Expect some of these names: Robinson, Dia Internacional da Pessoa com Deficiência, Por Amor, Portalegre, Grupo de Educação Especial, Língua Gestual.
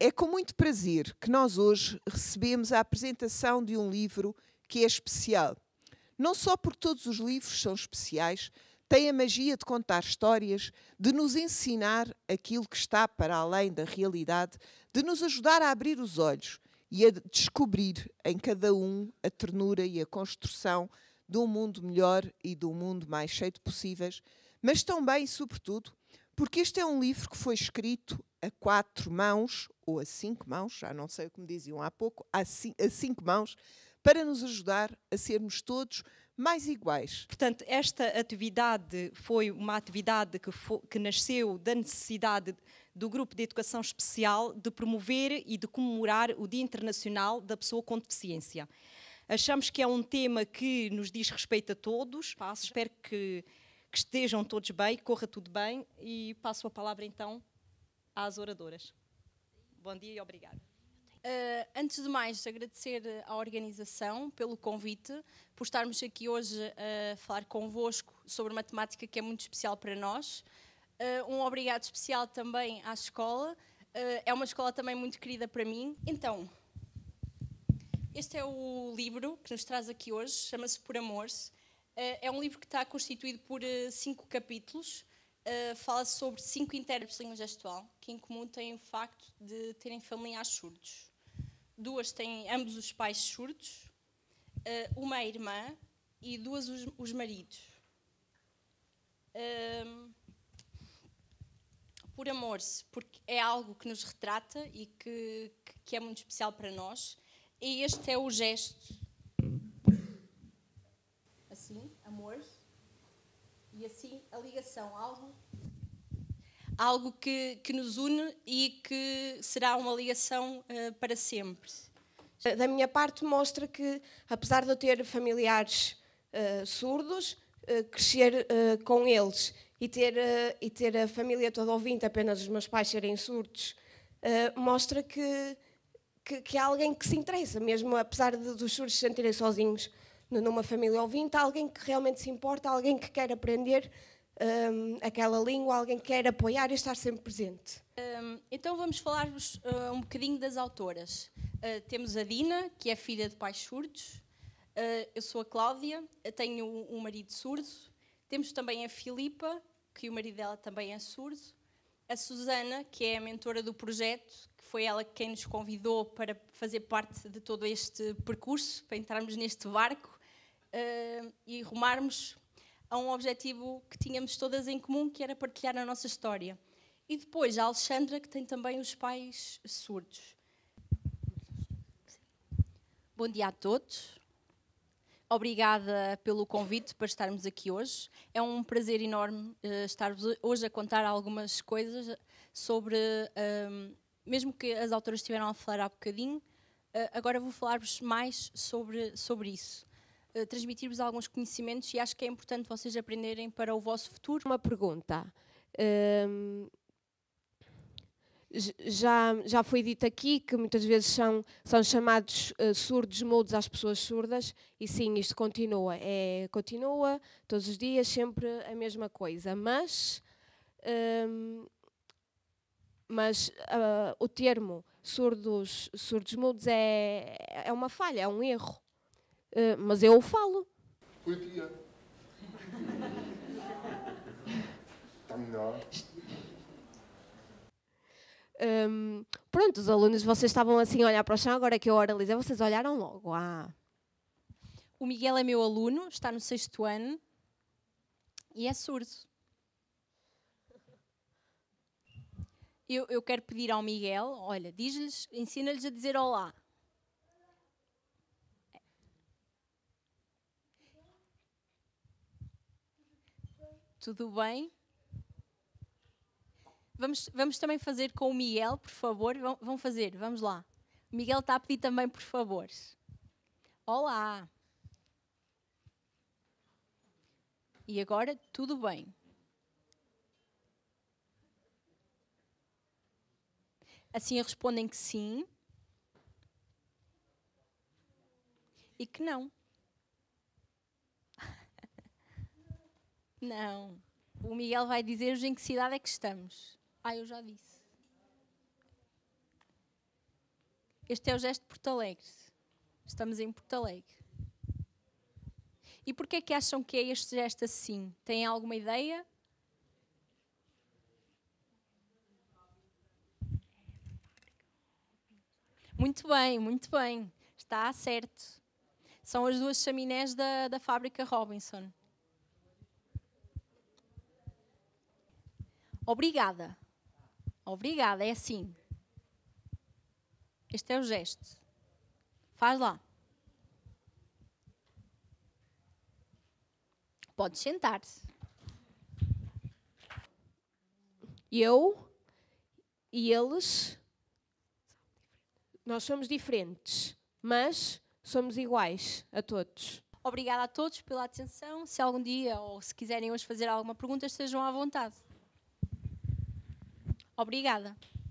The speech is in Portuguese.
É com muito prazer que nós hoje recebemos a apresentação de um livro que é especial. Não só porque todos os livros são especiais, tem a magia de contar histórias, de nos ensinar aquilo que está para além da realidade, de nos ajudar a abrir os olhos e a descobrir em cada um a ternura e a construção de um mundo melhor e de um mundo mais cheio de possíveis, mas também, sobretudo, porque este é um livro que foi escrito a 4 mãos, ou a 5 mãos, já não sei como diziam há pouco, a 5 mãos, para nos ajudar a sermos todos mais iguais. Portanto, esta atividade foi uma atividade que nasceu da necessidade do Grupo de Educação Especial de promover e de comemorar o Dia Internacional da Pessoa com Deficiência. Achamos que é um tema que nos diz respeito a todos. Espero que estejam todos bem, corra tudo bem, e passo a palavra então às oradoras. Bom dia e obrigada. Antes de mais, agradecer à organização pelo convite, por estarmos aqui hoje a falar convosco sobre uma temática que é muito especial para nós. Um obrigado especial também à escola. É uma escola também muito querida para mim. Então, este é o livro que nos traz aqui hoje, chama-se Por Amor. É um livro que está constituído por 5 capítulos, fala sobre 5 intérpretes de língua gestual, que em comum têm o facto de terem familiares surdos. 2 têm ambos os pais surdos, uma a irmã e 2 os maridos. Por amor-se, porque é algo que nos retrata e que é muito especial para nós. E este é o gesto. Assim, amor, e assim a ligação, algo que nos une e que será uma ligação para sempre. Da minha parte, mostra que, apesar de eu ter familiares surdos, crescer com eles e ter a família toda ouvinte, apenas os meus pais serem surdos, mostra que há alguém que se interessa, mesmo apesar dos surdos se sentirem sozinhos numa família ouvinte, alguém que realmente se importa, alguém que quer aprender aquela língua, alguém que quer apoiar e estar sempre presente. Então vamos falar-vos um bocadinho das autoras. Temos a Dina, que é filha de pais surdos. Eu sou a Cláudia, tenho um marido surdo. Temos também a Filipa, que o marido dela também é surdo. A Susana, que é a mentora do projeto, que foi ela quem nos convidou para fazer parte de todo este percurso, para entrarmos neste barco e rumarmos a um objetivo que tínhamos todas em comum, que era partilhar a nossa história. E depois a Alexandra, que tem também os pais surdos. Bom dia a todos. Obrigada pelo convite para estarmos aqui hoje. É um prazer enorme estar hoje a contar algumas coisas sobre, mesmo que as autoras estiveram a falar há bocadinho, agora vou falar-vos mais sobre isso. Transmitir-vos alguns conhecimentos, e acho que é importante vocês aprenderem para o vosso futuro. Uma pergunta. Já foi dito aqui que muitas vezes são chamados surdos mudos às pessoas surdas, e sim, isto continua. Continua todos os dias, sempre a mesma coisa, mas o termo surdos mudos é uma falha, é um erro. Mas eu o falo. Bom dia. Está melhor. Pronto, os alunos, vocês estavam assim a olhar para o chão, agora que eu oralizei, vocês olharam logo. O Miguel é meu aluno, está no 6º ano e é surdo. Eu quero pedir ao Miguel, olha, diz-lhes, ensina-lhes a dizer olá. Tudo bem? Vamos também fazer com o Miguel, por favor. Vão fazer, vamos lá. O Miguel está a pedir também, por favor. Olá. E agora, tudo bem. Assim respondem que sim. e que não. Não. O Miguel vai dizer-vos em que cidade é que estamos. Ah, eu já disse. Este é o gesto de Portalegre. Estamos em Portalegre. E porquê é que acham que é este gesto assim? Têm alguma ideia? Muito bem, muito bem. Está certo. São as duas chaminés da fábrica Robinson. Obrigada. Obrigada, é assim. Este é o gesto. Faz lá. Podes sentar-se. Eu e eles, nós somos diferentes, mas somos iguais a todos. Obrigada a todos pela atenção. Se algum dia, ou se quiserem hoje fazer alguma pergunta, estejam à vontade. Obrigada.